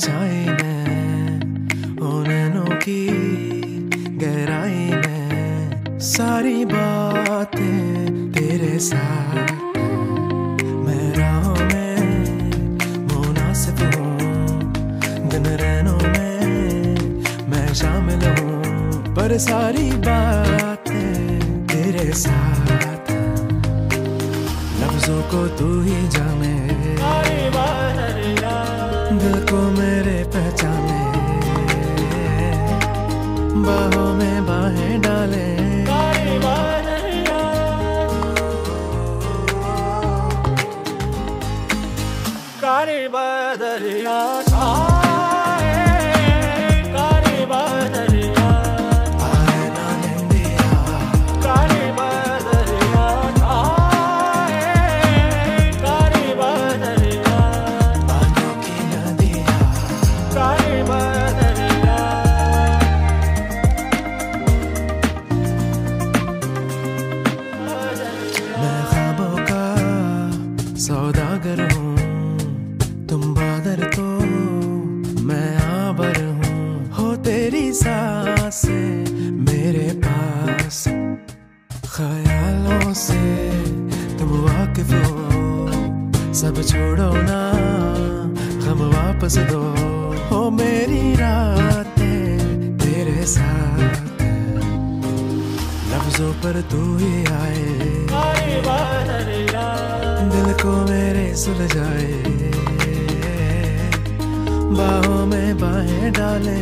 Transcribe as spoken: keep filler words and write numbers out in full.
जाए मैं ओ नैनों की गहराई में, सारी बातें तेरे साथ मैं राहों में मुनासिब हूँ, दिन रहनों में मैं शामिल हूँ, पर सारी बातें तेरे साथ लफ्जों को तू ही जाने, दिल को मेरे पहचाने, बाहों में बाहें डाले, कारी बदरिया सौदागर हूँ, तुम बादर तो मैं आबर हूँ, हो तेरी सांसें मेरे पास, ख्यालों से तुम वाकिफ हो, सब छोड़ो ना हम वापस दो, हो मेरी रातें तेरे साथ लफ्जों पर तू ही आए, दिल को मेरे सुलझाए, बाहों में बाहें डाले।